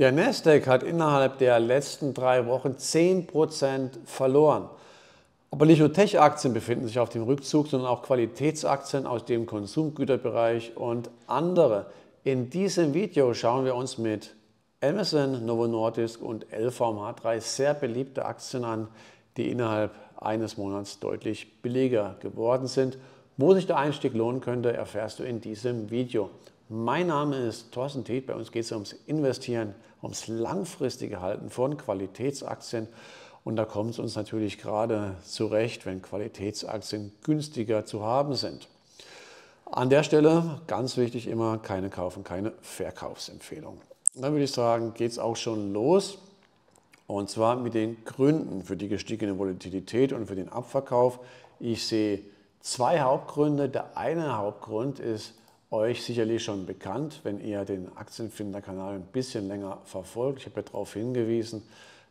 Der Nasdaq hat innerhalb der letzten 3 Wochen 10% verloren. Aber nicht nur Tech-Aktien befinden sich auf dem Rückzug, sondern auch Qualitätsaktien aus dem Konsumgüterbereich und andere. In diesem Video schauen wir uns mit Amazon, Novo Nordisk und LVMH 3 sehr beliebte Aktien an, die innerhalb eines Monats deutlich billiger geworden sind. Wo sich der Einstieg lohnen könnte, erfährst du in diesem Video. Mein Name ist Thorsten Thiet, bei uns geht es ums Investieren, ums langfristige Halten von Qualitätsaktien. Und da kommt es uns natürlich gerade zurecht, wenn Qualitätsaktien günstiger zu haben sind. An der Stelle, ganz wichtig immer, keine Kauf- und keine Verkaufsempfehlung. Dann würde ich sagen, geht es auch schon los. Und zwar mit den Gründen für die gestiegene Volatilität und für den Abverkauf. Ich sehe 2 Hauptgründe. Der eine Hauptgrund ist euch sicherlich schon bekannt, wenn ihr den Aktienfinder-Kanal ein bisschen länger verfolgt. Ich habe ja darauf hingewiesen,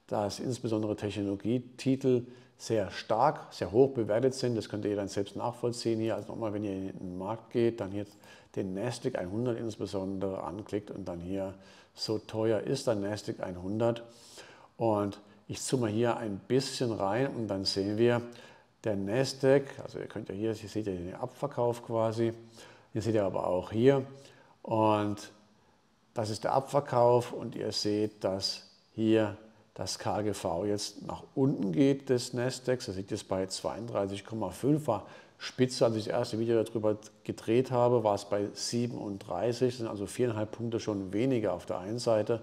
dass insbesondere Technologietitel sehr stark, sehr hoch bewertet sind. Das könnt ihr dann selbst nachvollziehen hier. Also nochmal, wenn ihr in den Markt geht, dann hier den Nasdaq 100 insbesondere anklickt und dann hier, so teuer ist der Nasdaq 100. Und ich zoome hier ein bisschen rein und dann sehen wir, der Nasdaq, also ihr könnt ja hier, ihr seht ja den Abverkauf quasi, ihr seht ja aber auch hier, und das ist der Abverkauf, und ihr seht, dass hier das KGV jetzt nach unten geht des Nasdaq, das liegt jetzt bei 32,5, war spitze, als ich das erste Video darüber gedreht habe, war es bei 37, sind also 4,5 Punkte schon weniger auf der einen Seite,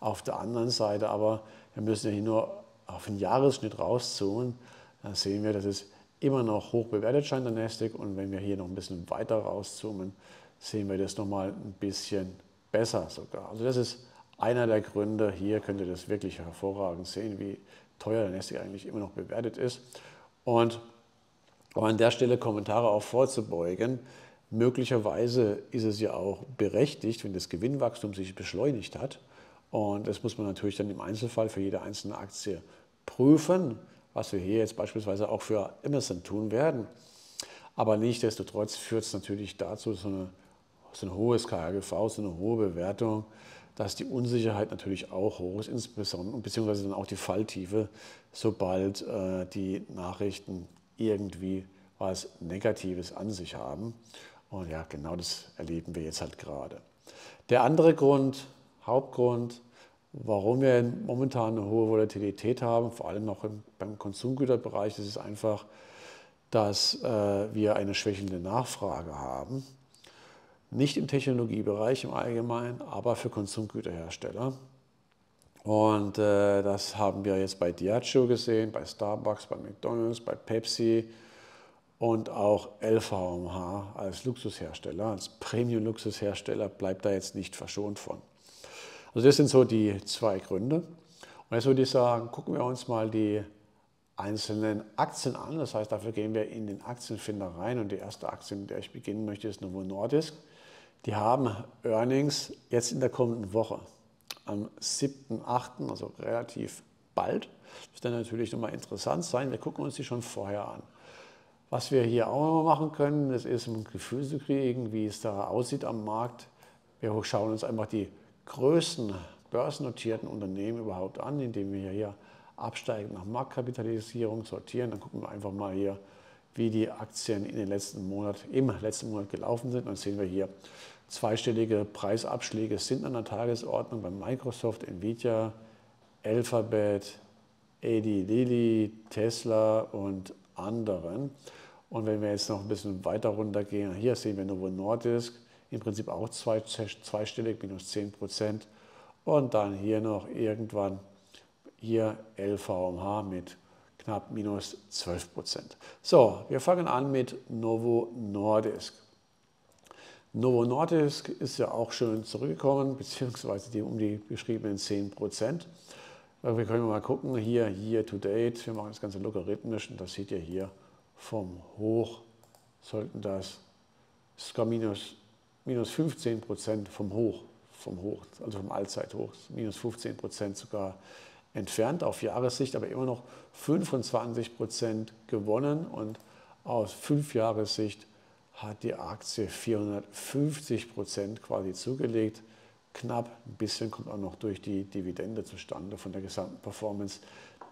auf der anderen Seite aber, wir müssen ja hier nur auf den Jahresschnitt rauszoomen, dann sehen wir, dass es immer noch hoch bewertet scheint, der Nasdaq. Und wenn wir hier noch ein bisschen weiter rauszoomen, sehen wir das nochmal ein bisschen besser sogar. Also das ist einer der Gründe. Hier könnt ihr das wirklich hervorragend sehen, wie teuer der Nasdaq eigentlich immer noch bewertet ist. Und um an der Stelle Kommentare auch vorzubeugen, möglicherweise ist es ja auch berechtigt, wenn das Gewinnwachstum sich beschleunigt hat. Und das muss man natürlich dann im Einzelfall für jede einzelne Aktie prüfen, was wir hier jetzt beispielsweise auch für Amazon tun werden. Aber nichtsdestotrotz führt es natürlich dazu, so ein hohes KGV, so eine hohe Bewertung, dass die Unsicherheit natürlich auch hoch ist, insbesondere beziehungsweise dann auch die Falltiefe, sobald die Nachrichten irgendwie was Negatives an sich haben. Und ja, genau das erleben wir jetzt halt gerade. Der andere Grund, Hauptgrund, warum wir momentan eine hohe Volatilität haben, vor allem noch beim Konsumgüterbereich, ist einfach, dass wir eine schwächende Nachfrage haben. Nicht im Technologiebereich im Allgemeinen, aber für Konsumgüterhersteller. Und das haben wir jetzt bei Diageo gesehen, bei Starbucks, bei McDonalds, bei Pepsi und auch LVMH als Luxushersteller, als Premium-Luxushersteller bleibt da jetzt nicht verschont von. Also das sind so die 2 Gründe. Und jetzt würde ich sagen, gucken wir uns mal die einzelnen Aktien an. Das heißt, dafür gehen wir in den Aktienfinder rein. Und die erste Aktie, mit der ich beginnen möchte, ist Novo Nordisk. Die haben Earnings jetzt in der kommenden Woche, am 7.8., also relativ bald. Das wird dann natürlich nochmal interessant sein. Wir gucken uns die schon vorher an. Was wir hier auch nochmal machen können, das ist, um ein Gefühl zu kriegen, wie es da aussieht am Markt. Wir schauen uns einfach die größten börsennotierten Unternehmen überhaupt an, indem wir hier absteigend nach Marktkapitalisierung sortieren. Dann gucken wir einfach mal hier, wie die Aktien im letzten Monat gelaufen sind. Dann sehen wir hier, zweistellige Preisabschläge sind an der Tagesordnung bei Microsoft, NVIDIA, Alphabet, Eli Lilly, Tesla und anderen. Und wenn wir jetzt noch ein bisschen weiter runter gehen, hier sehen wir Novo Nordisk, im Prinzip auch zweistellig, minus 10%. Und dann hier noch irgendwann hier LVMH mit knapp minus 12%. So, wir fangen an mit Novo Nordisk. Novo Nordisk ist ja auch schön zurückgekommen, beziehungsweise um die beschriebenen 10%. Wir können mal gucken, hier Year to Date, wir machen das Ganze logarithmisch und das seht ihr hier vom Hoch, sollten das sogar minus 15% vom Hoch, also vom Allzeithoch, minus 15% sogar entfernt auf Jahressicht, aber immer noch 25% gewonnen. Und aus 5 Jahressicht hat die Aktie 450% quasi zugelegt. knapp. Ein bisschen kommt auch noch durch die Dividende zustande von der gesamten Performance.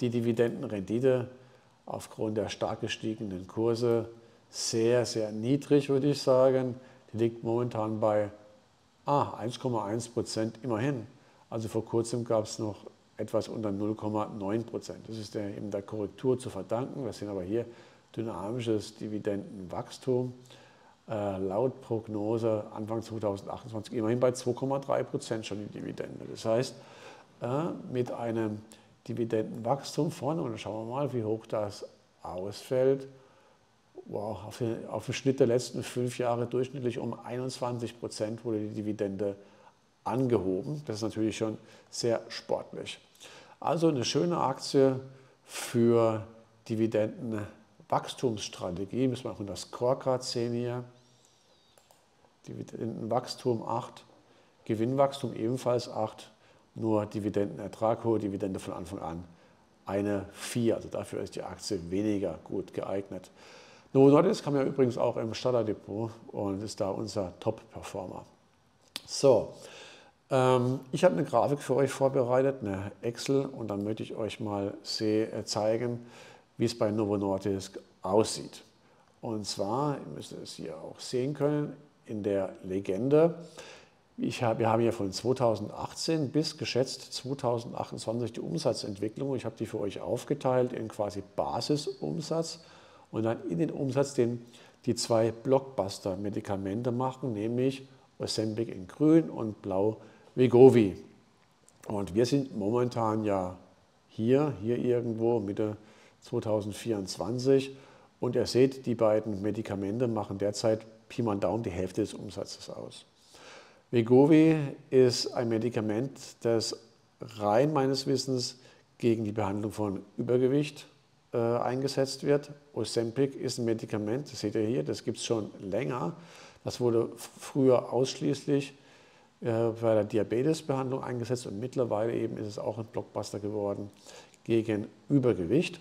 Die Dividendenrendite aufgrund der stark gestiegenen Kurse sehr, sehr niedrig, würde ich sagen. Die liegt momentan bei 1,1% immerhin. Also vor kurzem gab es noch etwas unter 0,9%. Das ist eben der Korrektur zu verdanken. Wir sehen aber hier dynamisches Dividendenwachstum. Laut Prognose Anfang 2028 immerhin bei 2,3% schon die Dividende. Das heißt, mit einem Dividendenwachstum vorne, und dann schauen wir mal, wie hoch das ausfällt, wow, auf den Schnitt der letzten 5 Jahre durchschnittlich um 21% wurde die Dividende angehoben. Das ist natürlich schon sehr sportlich. Also eine schöne Aktie für Dividendenwachstumsstrategie. Müssen wir auch in das Scorecard sehen hier. Dividendenwachstum 8, Gewinnwachstum ebenfalls 8, nur Dividendenertrag, hohe Dividende von Anfang an eine 4. Also dafür ist die Aktie weniger gut geeignet. Novo Nordisk haben wir übrigens auch im Starterdepot und ist da unser Top-Performer. So, ich habe eine Grafik für euch vorbereitet, eine Excel, und dann möchte ich euch mal zeigen, wie es bei Novo Nordisk aussieht. Und zwar, ihr müsst es hier auch sehen können, in der Legende. Wir haben hier von 2018 bis geschätzt 2028 die Umsatzentwicklung. Ich habe die für euch aufgeteilt in quasi Basisumsatz und dann in den Umsatz, den die 2 Blockbuster-Medikamente machen, nämlich Ozempic in grün und blau Wegovy. Und wir sind momentan ja hier irgendwo Mitte 2024, und ihr seht, die beiden Medikamente machen derzeit Pi mal Daumen die Hälfte des Umsatzes aus. Wegovy ist ein Medikament, das rein meines Wissens gegen die Behandlung von Übergewicht eingesetzt wird. Ozempic ist ein Medikament, das seht ihr hier, das gibt es schon länger. Das wurde früher ausschließlich bei der Diabetesbehandlung eingesetzt, und mittlerweile eben ist es auch ein Blockbuster geworden gegen Übergewicht.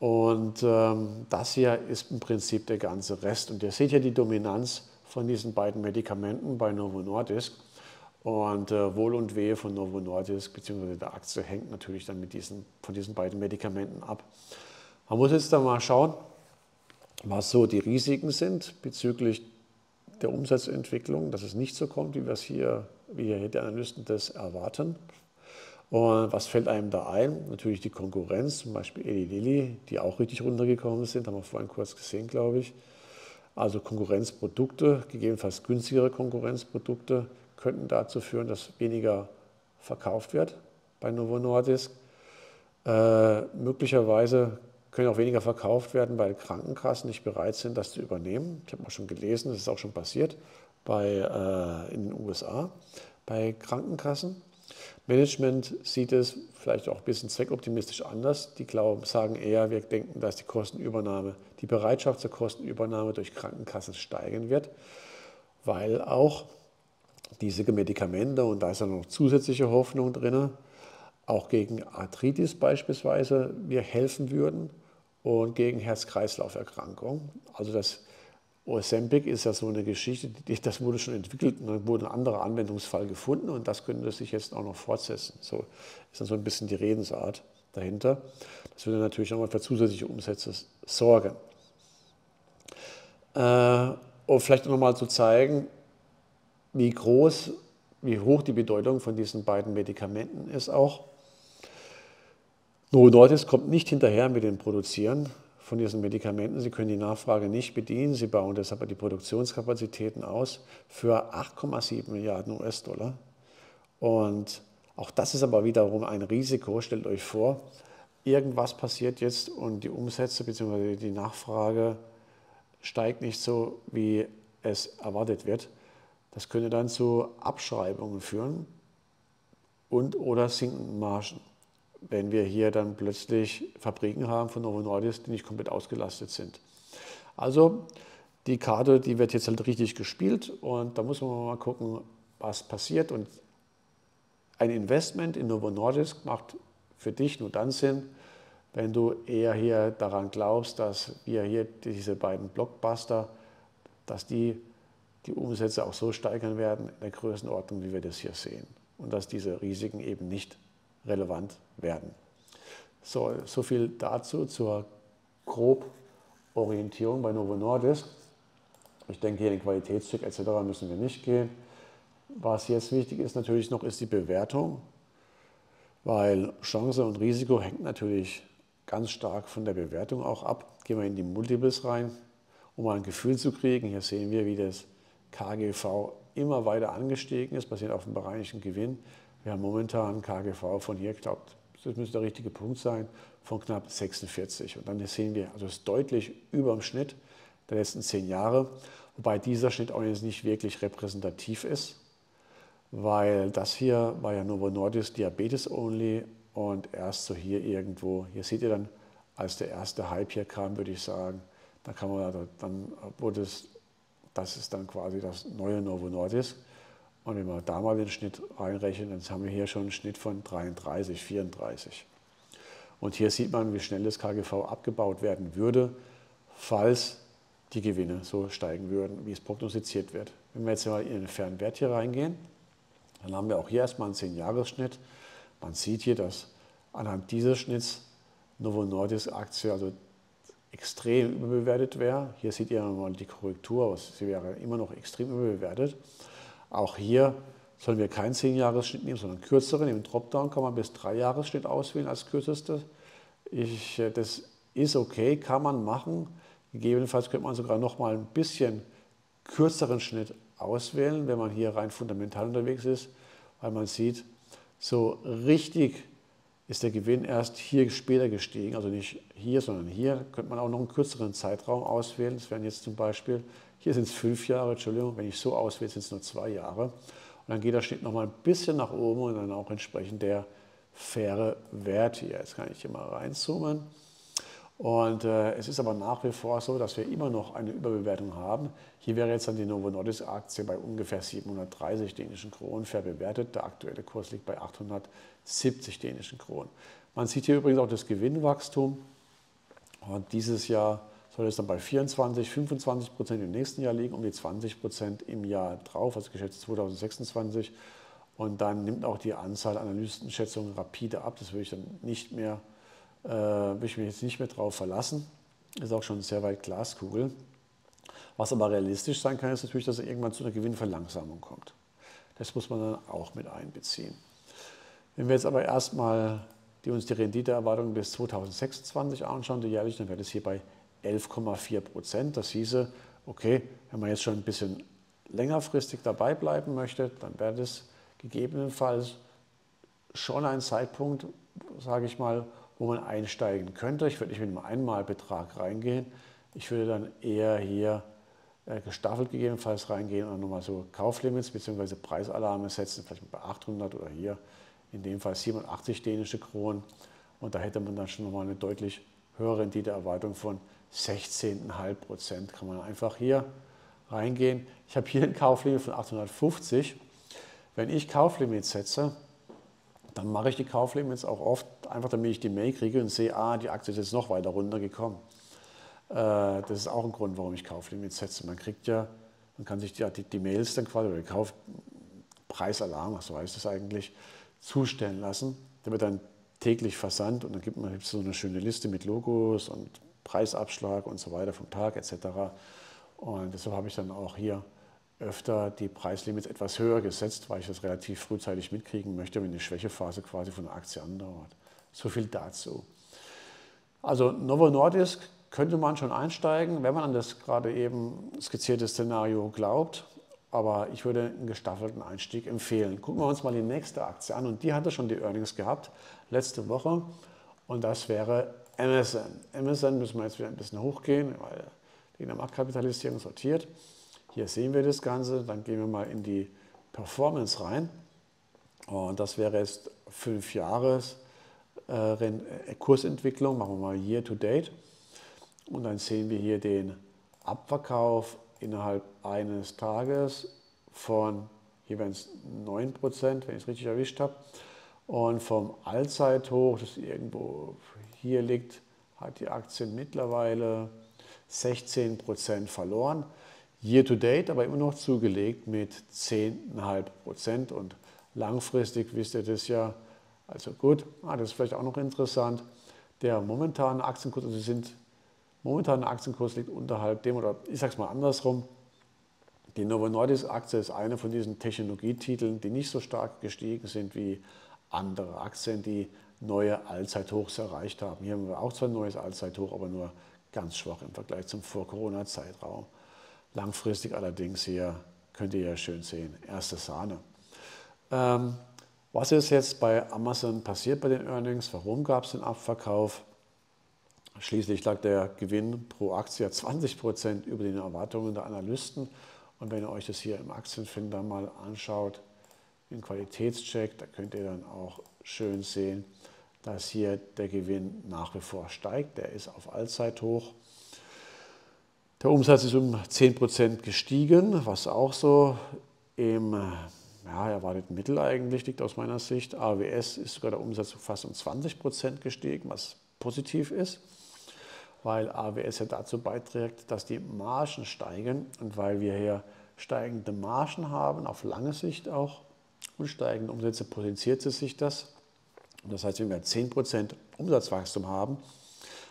Und das hier ist im Prinzip der ganze Rest. Und ihr seht ja die Dominanz von diesen beiden Medikamenten bei Novo Nordisk. Und Wohl und Wehe von Novo Nordisk bzw. der Aktie hängt natürlich dann von diesen beiden Medikamenten ab. Man muss jetzt dann mal schauen, was so die Risiken sind bezüglich der Umsatzentwicklung, dass es nicht so kommt, wie hier die Analysten das erwarten. Und was fällt einem da ein? Natürlich die Konkurrenz, zum Beispiel Eli Lilly, die auch richtig runtergekommen sind, haben wir vorhin kurz gesehen, glaube ich. Also Konkurrenzprodukte, gegebenenfalls günstigere Konkurrenzprodukte, könnten dazu führen, dass weniger verkauft wird bei Novo Nordisk. Möglicherweise können auch weniger verkauft werden, weil Krankenkassen nicht bereit sind, das zu übernehmen. Ich habe auch schon gelesen, das ist auch schon passiert in den USA bei Krankenkassen. Management sieht es vielleicht auch ein bisschen zweckoptimistisch anders. Die sagen eher, wir denken, dass die Bereitschaft zur Kostenübernahme durch Krankenkassen steigen wird, weil auch diese Medikamente, und da ist ja noch zusätzliche Hoffnung drin, auch gegen Arthritis beispielsweise wir helfen würden und gegen Herz-Kreislauf-Erkrankungen. Also das Ozempic ist ja so eine Geschichte, das wurde schon entwickelt und dann wurde ein anderer Anwendungsfall gefunden, und das könnte sich jetzt auch noch fortsetzen. So ist dann so ein bisschen die Redensart dahinter. Das würde natürlich nochmal für zusätzliche Umsätze sorgen. Um vielleicht nochmal zu zeigen, wie hoch die Bedeutung von diesen beiden Medikamenten ist auch. Novo Nordisk kommt nicht hinterher mit dem Produzieren von diesen Medikamenten. Sie können die Nachfrage nicht bedienen. Sie bauen deshalb die Produktionskapazitäten aus für 8,7 Milliarden US-Dollar. Und auch das ist aber wiederum ein Risiko. Stellt euch vor, irgendwas passiert jetzt und die Umsätze bzw. die Nachfrage steigt nicht so, wie es erwartet wird. Das könnte dann zu Abschreibungen führen und oder sinkenden Margen, wenn wir hier dann plötzlich Fabriken haben von Novo Nordisk, die nicht komplett ausgelastet sind. Also die Karte, die wird jetzt halt richtig gespielt, und da muss man mal gucken, was passiert. Und ein Investment in Novo Nordisk macht für dich nur dann Sinn, wenn du eher hier daran glaubst, dass wir hier diese beiden Blockbuster, dass die die Umsätze auch so steigern werden in der Größenordnung, wie wir das hier sehen. Und dass diese Risiken eben nicht relevant werden. So viel dazu zur grob Orientierung bei Novo Nordisk. Ich denke, hier in den Qualitätscheck etc. müssen wir nicht gehen. Was jetzt wichtig ist natürlich noch, ist die Bewertung, weil Chance und Risiko hängt natürlich ganz stark von der Bewertung auch ab. Gehen wir in die Multiples rein, um mal ein Gefühl zu kriegen. Hier sehen wir, wie das KGV immer weiter angestiegen ist, basierend auf dem bereinigten Gewinn. Wir haben momentan ein KGV von hier, glaubt, das müsste der richtige Punkt sein, von knapp 46. Und dann sehen wir, also es ist deutlich über dem Schnitt der letzten 10 Jahre, wobei dieser Schnitt auch jetzt nicht wirklich repräsentativ ist, weil das hier war ja Novo Nordisk Diabetes Only und erst so hier irgendwo, hier seht ihr dann, als der erste Hype hier kam, würde ich sagen, da kann man, dann wurde es, das ist dann quasi das neue Novo Nordisk. Und wenn wir da mal den Schnitt reinrechnen, dann haben wir hier schon einen Schnitt von 33, 34. Und hier sieht man, wie schnell das KGV abgebaut werden würde, falls die Gewinne so steigen würden, wie es prognostiziert wird. Wenn wir jetzt mal in den fairen Wert hier reingehen, dann haben wir auch hier erstmal einen 10-Jahres-Schnitt. Man sieht hier, dass anhand dieses Schnitts Novo Nordisk Aktie also extrem überbewertet wäre. Hier seht ihr mal die Korrektur, aber sie wäre immer noch extrem überbewertet. Auch hier sollen wir keinen 10-Jahres-Schnitt nehmen, sondern einen kürzeren. Im Dropdown kann man bis 3-Jahres-Schnitt auswählen als kürzeste. Das ist okay, kann man machen. Gegebenenfalls könnte man sogar noch mal ein bisschen kürzeren Schnitt auswählen, wenn man hier rein fundamental unterwegs ist, weil man sieht, so richtig ist der Gewinn erst hier später gestiegen, also nicht hier, sondern hier könnte man auch noch einen kürzeren Zeitraum auswählen. Das wären jetzt zum Beispiel, hier sind es 5 Jahre, Entschuldigung, wenn ich so auswähle, sind es nur 2 Jahre. Und dann geht der Schnitt nochmal ein bisschen nach oben und dann auch entsprechend der faire Wert hier. Jetzt kann ich hier mal reinzoomen. Und es ist aber nach wie vor so, dass wir immer noch eine Überbewertung haben. Hier wäre jetzt dann die Novo Nordisk Aktie bei ungefähr 730 dänischen Kronen fair bewertet. Der aktuelle Kurs liegt bei 870 dänischen Kronen. Man sieht hier übrigens auch das Gewinnwachstum. Und dieses Jahr soll es dann bei 24, 25% im nächsten Jahr liegen, um die 20% im Jahr drauf, also geschätzt 2026. Und dann nimmt auch die Anzahl Analystenschätzungen rapide ab. Das würde ich dann nicht mehr, will ich mich jetzt nicht mehr drauf verlassen. Ist auch schon sehr weit Glaskugel. Was aber realistisch sein kann, ist natürlich, dass es irgendwann zu einer Gewinnverlangsamung kommt. Das muss man dann auch mit einbeziehen. Wenn wir jetzt aber erstmal die Renditeerwartung bis 2026 anschauen, die jährlich, dann wäre das hier bei 11,4%. Das hieße, okay, wenn man jetzt schon ein bisschen längerfristig dabei bleiben möchte, dann wäre das gegebenenfalls schon ein Zeitpunkt, sage ich mal, wo man einsteigen könnte. Ich würde nicht mit einem Einmalbetrag reingehen. Ich würde dann eher hier gestaffelt gegebenenfalls reingehen und nochmal so Kauflimits bzw. Preisalarme setzen, vielleicht bei 800 oder hier in dem Fall 87 dänische Kronen. Und da hätte man dann schon nochmal eine deutlich höhere Renditeerwartung von 16,5%. Kann man einfach hier reingehen. Ich habe hier ein Kauflimit von 850. Wenn ich Kauflimits setze, dann mache ich die Kauflimits auch oft, einfach damit ich die Mail kriege und sehe, ah, die Aktie ist jetzt noch weiter runtergekommen. Das ist auch ein Grund, warum ich Kauflimits setze. Man kriegt ja, man kann sich die Mails dann quasi, oder den Kaufpreisalarm, so heißt das eigentlich, zustellen lassen. Der wird dann täglich versandt und dann gibt man so eine schöne Liste mit Logos und Preisabschlag und so weiter vom Tag etc. Und deshalb habe ich dann auch hier öfter die Preislimits etwas höher gesetzt, weil ich das relativ frühzeitig mitkriegen möchte, wenn die Schwächephase quasi von der Aktie andauert. So viel dazu. Also Novo Nordisk könnte man schon einsteigen, wenn man an das gerade eben skizzierte Szenario glaubt. Aber ich würde einen gestaffelten Einstieg empfehlen. Gucken wir uns mal die nächste Aktie an. Und die hatte schon die Earnings gehabt letzte Woche. Und das wäre Amazon. Amazon müssen wir jetzt wieder ein bisschen hochgehen, weil die in der Marktkapitalisierung sortiert. Hier sehen wir das Ganze, dann gehen wir mal in die Performance rein und das wäre jetzt 5 Jahres Kursentwicklung, machen wir mal Year to Date und dann sehen wir hier den Abverkauf innerhalb eines Tages von jeweils 9%, wenn ich es richtig erwischt habe und vom Allzeithoch, das irgendwo hier liegt, hat die Aktie mittlerweile 16% verloren. Year to date aber immer noch zugelegt mit 10,5%. Und langfristig wisst ihr das ja, also gut, das ist vielleicht auch noch interessant. Der momentane Aktienkurs, also der momentane Aktienkurs liegt unterhalb dem, oder ich sag's mal andersrum, die Novo Nordisk Aktie ist eine von diesen Technologietiteln, die nicht so stark gestiegen sind wie andere Aktien, die neue Allzeithochs erreicht haben. Hier haben wir auch zwar ein neues Allzeithoch, aber nur ganz schwach im Vergleich zum Vor-Corona-Zeitraum. Langfristig allerdings hier, könnt ihr ja schön sehen, erste Sahne. Was ist jetzt bei Amazon passiert bei den Earnings? Warum gab es den Abverkauf? Schließlich lag der Gewinn pro Aktie 20% über den Erwartungen der Analysten. Und wenn ihr euch das hier im Aktienfinder mal anschaut, im Qualitätscheck, da könnt ihr dann auch schön sehen, dass hier der Gewinn nach wie vor steigt. Der ist auf Allzeithoch. Der Umsatz ist um 10% gestiegen, was auch so im erwarteten Mittel eigentlich liegt aus meiner Sicht. AWS ist sogar der Umsatz fast um 20% gestiegen, was positiv ist, weil AWS ja dazu beiträgt, dass die Margen steigen und weil wir hier steigende Margen haben, auf lange Sicht auch, und steigende Umsätze potenziert sich das. Und das heißt, wenn wir 10% Umsatzwachstum haben,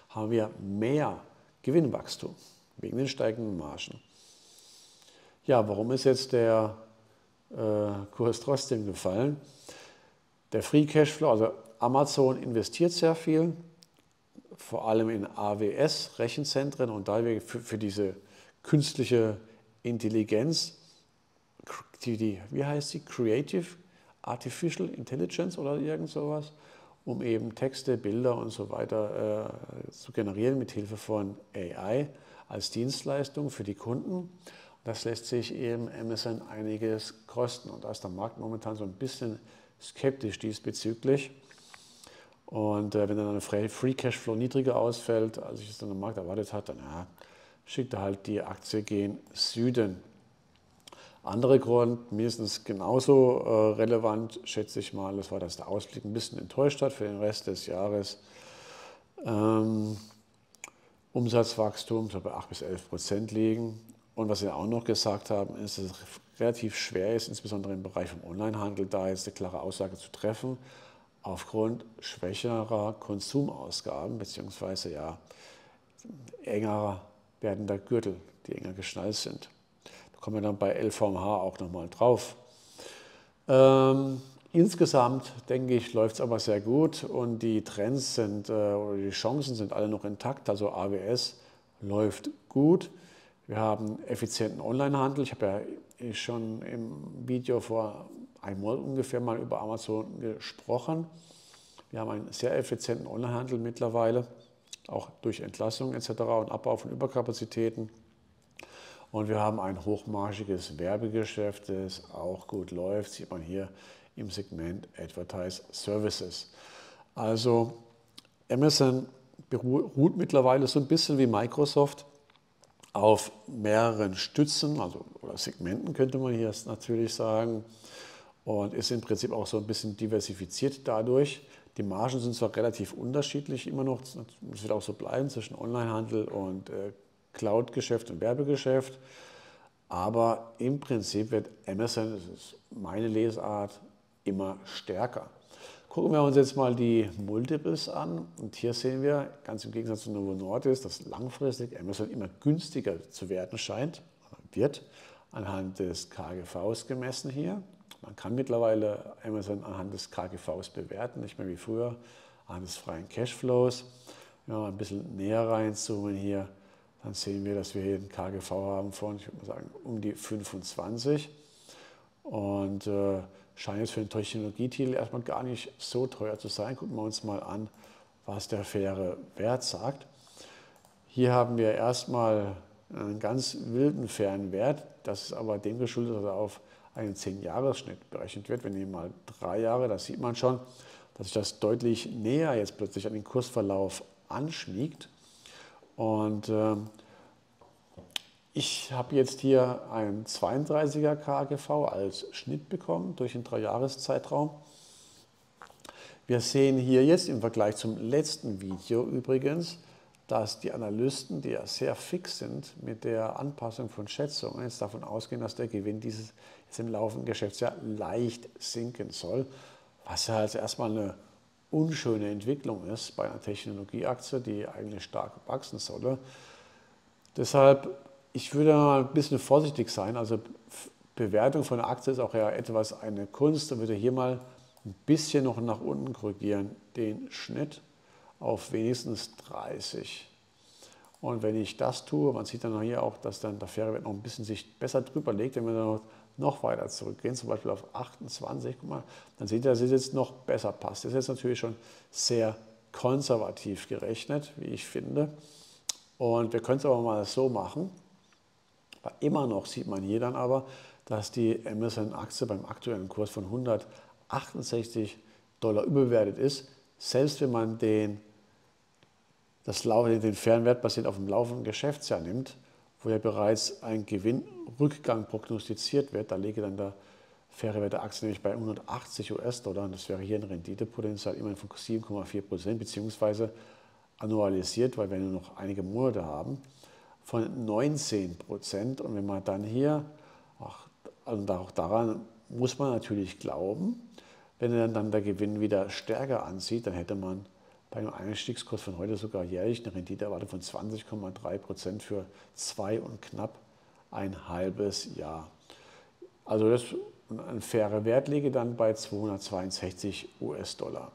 haben wir mehr Gewinnwachstum wegen den steigenden Margen. Ja, warum ist jetzt der Kurs trotzdem gefallen? Der Free Cashflow, also Amazon investiert sehr viel, vor allem in AWS, Rechenzentren, und da wir für diese künstliche Intelligenz, wie heißt die, Creative Artificial Intelligence oder irgend sowas, um eben Texte, Bilder und so weiter zu generieren mit Hilfe von AI als Dienstleistung für die Kunden. Das lässt sich eben Amazon einiges kosten, und da ist der Markt momentan so ein bisschen skeptisch diesbezüglich. Und wenn dann ein Free Cashflow niedriger ausfällt, als ich es dann am Markt erwartet hatte, dann schickt er halt die Aktie gen Süden. Anderer Grund, mindestens genauso relevant, schätze ich mal, das war, dass der Ausblick ein bisschen enttäuscht hat für den Rest des Jahres. Umsatzwachstum soll bei 8 bis 11% liegen. Und was wir auch noch gesagt haben, ist, dass es relativ schwer ist, insbesondere im Bereich vom Onlinehandel, da jetzt eine klare Aussage zu treffen, aufgrund schwächerer Konsumausgaben bzw. enger werdender Gürtel, die enger geschnallt sind. Da kommen wir dann bei LVMH auch nochmal drauf. Insgesamt, denke ich, läuft es aber sehr gut, und die Trends sind, oder die Chancen sind alle noch intakt. Also AWS läuft gut. Wir haben effizienten Onlinehandel. Ich habe ja schon im Video vor einem Monat ungefähr mal über Amazon gesprochen. Wir haben einen sehr effizienten Onlinehandel mittlerweile, auch durch Entlassungen etc. und Abbau von Überkapazitäten. Und wir haben ein hochmarschiges Werbegeschäft, das auch gut läuft, sieht man hier im Segment Advertise Services. Also Amazon ruht mittlerweile so ein bisschen wie Microsoft auf mehreren Stützen, also oder Segmenten könnte man hier natürlich sagen, und ist im Prinzip auch so ein bisschen diversifiziert dadurch. Die Margen sind zwar relativ unterschiedlich immer noch, das wird auch so bleiben, zwischen Onlinehandel und Cloud-Geschäft und Werbegeschäft, aber im Prinzip wird Amazon, das ist meine Lesart, immer stärker. Gucken wir uns jetzt mal die Multiples an, und hier sehen wir, ganz im Gegensatz zu Novo Nordisk, dass langfristig Amazon immer günstiger zu werden scheint, wird anhand des KGVs gemessen hier. Man kann mittlerweile Amazon anhand des KGVs bewerten, nicht mehr wie früher, anhand des freien Cashflows. Wenn wir mal ein bisschen näher reinzoomen hier, dann sehen wir, dass wir hier einen KGV haben von, ich würde mal sagen, um die 25. Und scheint jetzt für den Technologietitel erstmal gar nicht so teuer zu sein. Gucken wir uns mal an, was der faire Wert sagt. Hier haben wir erstmal einen ganz wilden fairen Wert. Das ist aber dem geschuldet, dass er auf einen 10-Jahres-Schnitt berechnet wird. Wir nehmen mal 3 Jahre, das sieht man schon, dass sich das deutlich näher jetzt plötzlich an den Kursverlauf anschmiegt. Und ich habe jetzt hier einen 32er KGV als Schnitt bekommen durch den 3-Jahres-Zeitraum. Wir sehen hier jetzt im Vergleich zum letzten Video übrigens, dass die Analysten, die ja sehr fix sind mit der Anpassung von Schätzungen, jetzt davon ausgehen, dass der Gewinn dieses jetzt im laufenden Geschäftsjahr leicht sinken soll, was ja also erstmal eine unschöne Entwicklung ist bei einer Technologieaktie, die eigentlich stark wachsen solle. Deshalb, ich würde mal ein bisschen vorsichtig sein, also Bewertung von der Aktie ist auch ja etwas eine Kunst, da würde hier mal ein bisschen noch nach unten korrigieren, den Schnitt auf wenigstens 30. Und wenn ich das tue, man sieht dann hier auch, dass dann der faire Wert noch ein bisschen sich besser drüber legt, wenn wir dann noch weiter zurückgehen, zum Beispiel auf 28, guck mal, dann seht ihr, dass es jetzt noch besser passt. Das ist jetzt natürlich schon sehr konservativ gerechnet, wie ich finde. Und wir können es aber mal so machen, weil immer noch sieht man hier dann aber, dass die Amazon-Aktie beim aktuellen Kurs von 168 Dollar überbewertet ist, selbst wenn man den fairen Wert basierend auf dem laufenden Geschäftsjahr nimmt, wo ja bereits ein Gewinnrückgang prognostiziert wird, da läge dann der faire Wert der Aktie nämlich bei 180 US-Dollar und das wäre hier ein Renditepotenzial immerhin von 7,4%, beziehungsweise annualisiert, weil wir nur noch einige Monate haben, von 19%. Und wenn man dann hier, auch daran muss man natürlich glauben, wenn dann der Gewinn wieder stärker anzieht, dann hätte man bei einem Einstiegskurs von heute sogar jährlich eine Renditeerwartung von 20,3% für knapp ein halbes Jahr. Also ein fairer Wert liege dann bei 262 US-Dollar.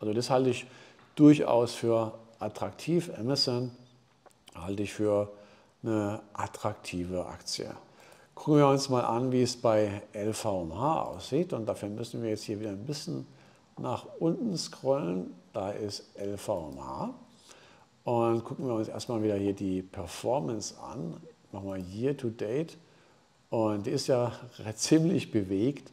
Also das halte ich durchaus für attraktiv. Amazon halte ich für eine attraktive Aktie. Gucken wir uns mal an, wie es bei LVMH aussieht. Und dafür müssen wir jetzt hier wieder ein bisschen nach unten scrollen. Da ist LVMH. Und gucken wir uns erstmal wieder hier die Performance an. Machen wir Year to Date. Und die ist ja ziemlich bewegt.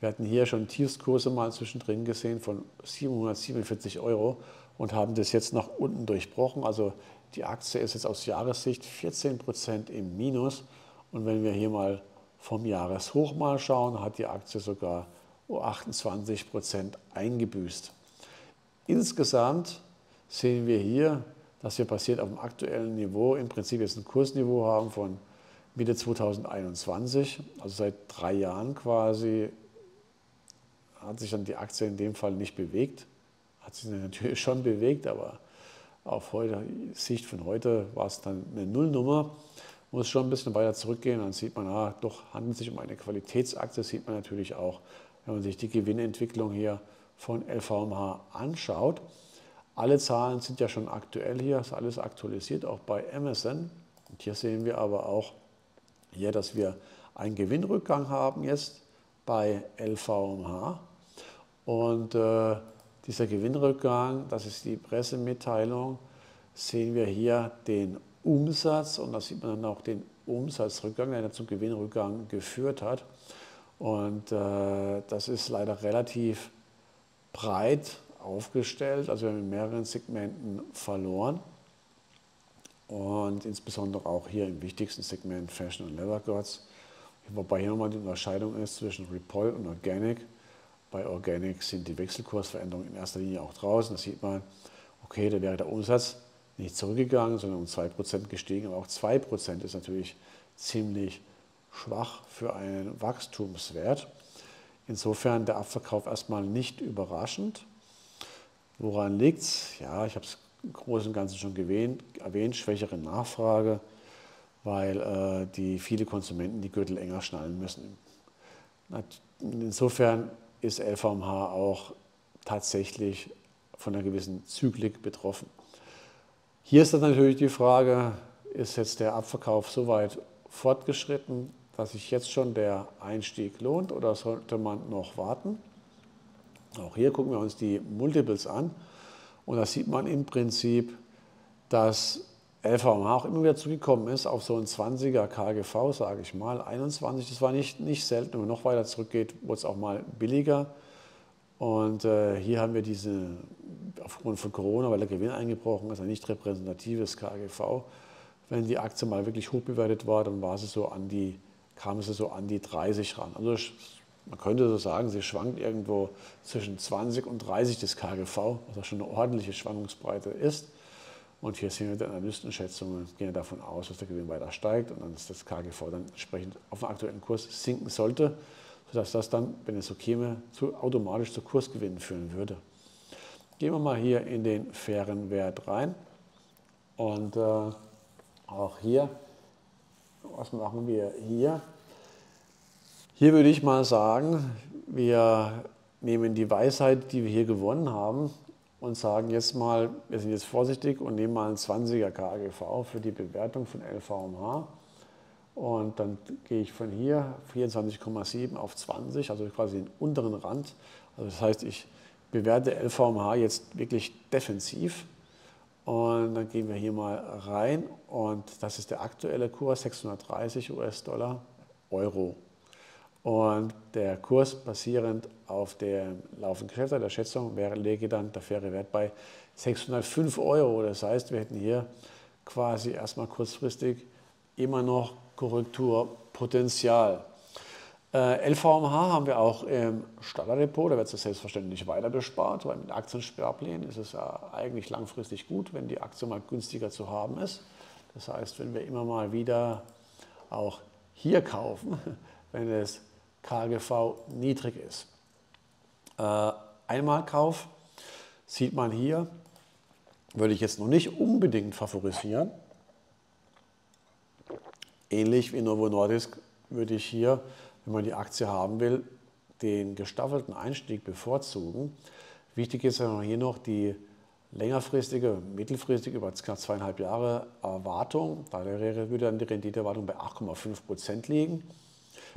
Wir hatten hier schon Tiefskurse mal zwischendrin gesehen von 747 Euro und haben das jetzt nach unten durchbrochen. Also die Aktie ist jetzt aus Jahressicht 14% im Minus. Und wenn wir hier mal vom Jahreshoch mal schauen, hat die Aktie sogar 28% eingebüßt. Insgesamt sehen wir hier, dass wir basiert auf dem aktuellen Niveau im Prinzip jetzt ein Kursniveau haben von Mitte 2021, also seit 3 Jahren quasi, hat sich dann die Aktie in dem Fall nicht bewegt. Hat sich natürlich schon bewegt, aber auf Sicht von heute war es dann eine Nullnummer. Muss schon ein bisschen weiter zurückgehen, dann sieht man, doch handelt es sich um eine Qualitätsaktie, sieht man natürlich auch, wenn man sich die Gewinnentwicklung hier von LVMH anschaut. Alle Zahlen sind ja schon aktuell hier, ist alles aktualisiert, auch bei Amazon. Und hier sehen wir aber auch, dass wir einen Gewinnrückgang haben jetzt bei LVMH. Und dieser Gewinnrückgang, das ist die Pressemitteilung, sehen wir hier den Umsatz und da sieht man dann auch den Umsatzrückgang, der zum Gewinnrückgang geführt hat. Und das ist leider relativ breit aufgestellt, also wir haben in mehreren Segmenten verloren und insbesondere auch hier im wichtigsten Segment Fashion and Leather Goods, wobei hier nochmal die Unterscheidung ist zwischen Repol und Organic. Bei Organic sind die Wechselkursveränderungen in erster Linie auch draußen, da sieht man, okay, da wäre der Umsatz nicht zurückgegangen, sondern um 2% gestiegen. Aber auch 2% ist natürlich ziemlich schwach für einen Wachstumswert. Insofern der Abverkauf erstmal nicht überraschend. Woran liegt es? Ja, ich habe es im Großen und Ganzen schon erwähnt, schwächere Nachfrage, weil viele Konsumenten die Gürtel enger schnallen müssen. Insofern ist LVMH auch tatsächlich von einer gewissen Zyklik betroffen. Hier ist dann natürlich die Frage, ist jetzt der Abverkauf so weit fortgeschritten, dass sich jetzt schon der Einstieg lohnt oder sollte man noch warten? Auch hier gucken wir uns die Multiples an und da sieht man im Prinzip, dass LVMH auch immer wieder zugekommen ist auf so ein 20er KGV, sage ich mal, 21, das war nicht selten, wenn man noch weiter zurückgeht, wurde es auch mal billiger. Und hier haben wir aufgrund von Corona, weil der Gewinn eingebrochen ist, ein nicht repräsentatives KGV. Wenn die Aktie mal wirklich hoch bewertet war, dann kam sie so an die 30 ran. Also man könnte so sagen, sie schwankt irgendwo zwischen 20 und 30 des KGV, was auch schon eine ordentliche Schwankungsbreite ist. Und hier sehen wir die Analystenschätzungen, gehen wir davon aus, dass der Gewinn weiter steigt und dann ist das KGV dann entsprechend auf den aktuellen Kurs sinken sollte, sodass das dann, wenn es so käme, automatisch zu Kursgewinnen führen würde. Gehen wir mal hier in den fairen Wert rein und auch hier, was machen wir hier? Hier würde ich mal sagen, wir nehmen die Weisheit, die wir hier gewonnen haben, und sagen jetzt mal, wir sind jetzt vorsichtig und nehmen mal einen 20er KGV für die Bewertung von LVMH. Und dann gehe ich von hier 24,7 auf 20, also quasi den unteren Rand. Also das heißt, ich bewerte LVMH jetzt wirklich defensiv. Und dann gehen wir hier mal rein und das ist der aktuelle Kurs, 630 US-Dollar, Euro. Und der Kurs basierend auf dem laufenden Geschäft, der Schätzung, läge dann der faire Wert bei 605 Euro. Das heißt, wir hätten hier quasi erstmal kurzfristig immer noch Korrekturpotenzial. LVMH haben wir auch im Starterdepot, da wird es selbstverständlich weiter bespart, weil mit Aktiensparplänen ist es ja eigentlich langfristig gut, wenn die Aktie mal günstiger zu haben ist. Das heißt, wenn wir immer mal wieder auch hier kaufen, wenn es KGV niedrig ist. Einmalkauf sieht man hier, würde ich jetzt noch nicht unbedingt favorisieren. Ähnlich wie Novo Nordisk würde ich hier, wenn man die Aktie haben will, den gestaffelten Einstieg bevorzugen. Wichtig ist ja hier noch die längerfristige, mittelfristige, über knapp 2,5 Jahre Erwartung. Da würde dann die Renditeerwartung bei 8,5% liegen.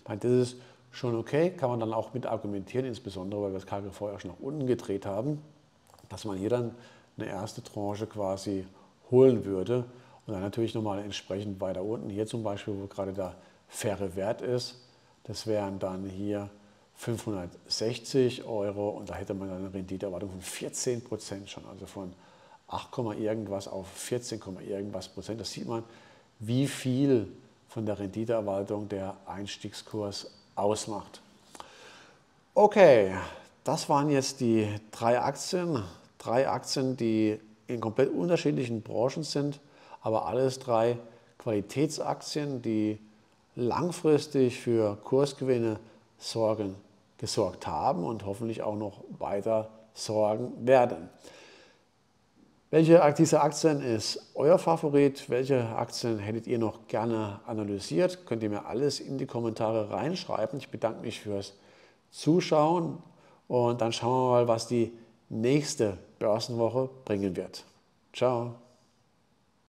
Das ist schon okay, kann man dann auch mit argumentieren, insbesondere weil wir das KGV ja schon nach unten gedreht haben, dass man hier dann eine erste Tranche quasi holen würde und dann natürlich nochmal entsprechend weiter unten, hier zum Beispiel, wo gerade der faire Wert ist, das wären dann hier 560 Euro und da hätte man dann eine Renditeerwartung von 14% schon, also von 8, irgendwas auf 14, irgendwas Prozent. Das sieht man, wie viel von der Renditeerwartung der Einstiegskurs ausmacht. Okay, das waren jetzt die drei Aktien, die in komplett unterschiedlichen Branchen sind, aber alles drei Qualitätsaktien, die langfristig für Kursgewinne gesorgt haben und hoffentlich auch noch weiter sorgen werden. Welche dieser Aktien ist euer Favorit? Welche Aktien hättet ihr noch gerne analysiert? Könnt ihr mir alles in die Kommentare reinschreiben. Ich bedanke mich fürs Zuschauen und dann schauen wir mal, was die nächste Börsenwoche bringen wird. Ciao!